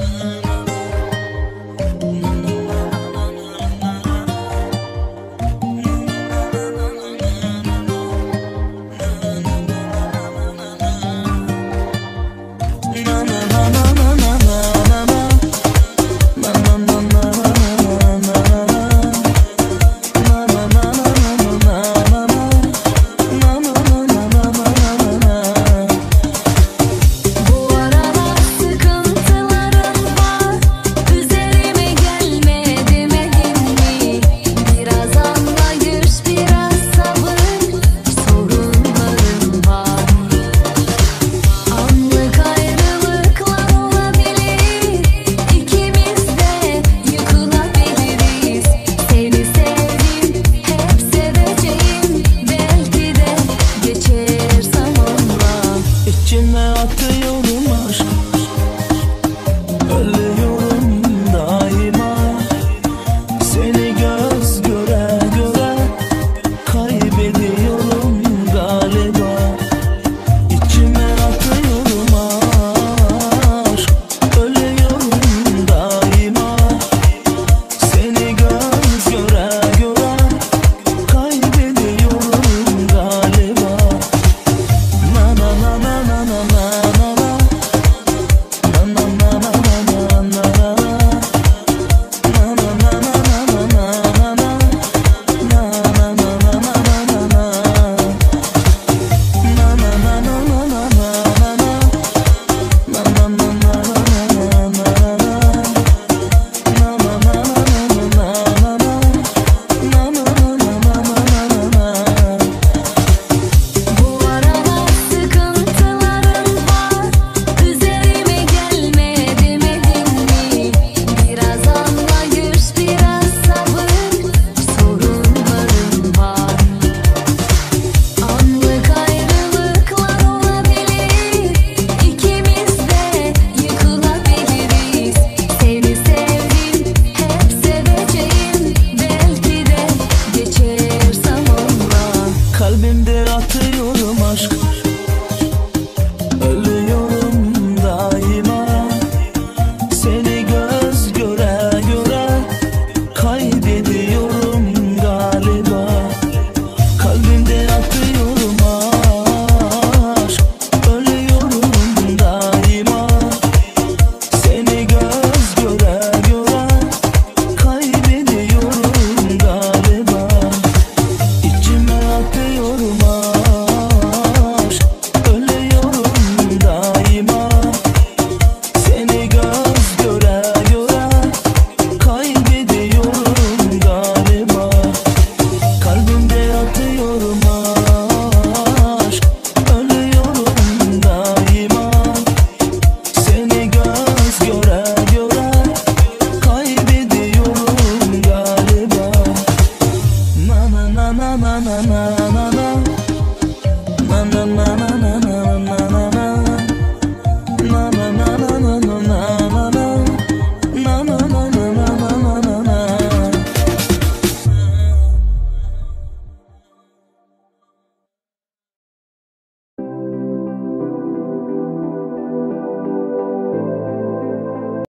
Na na na na na na.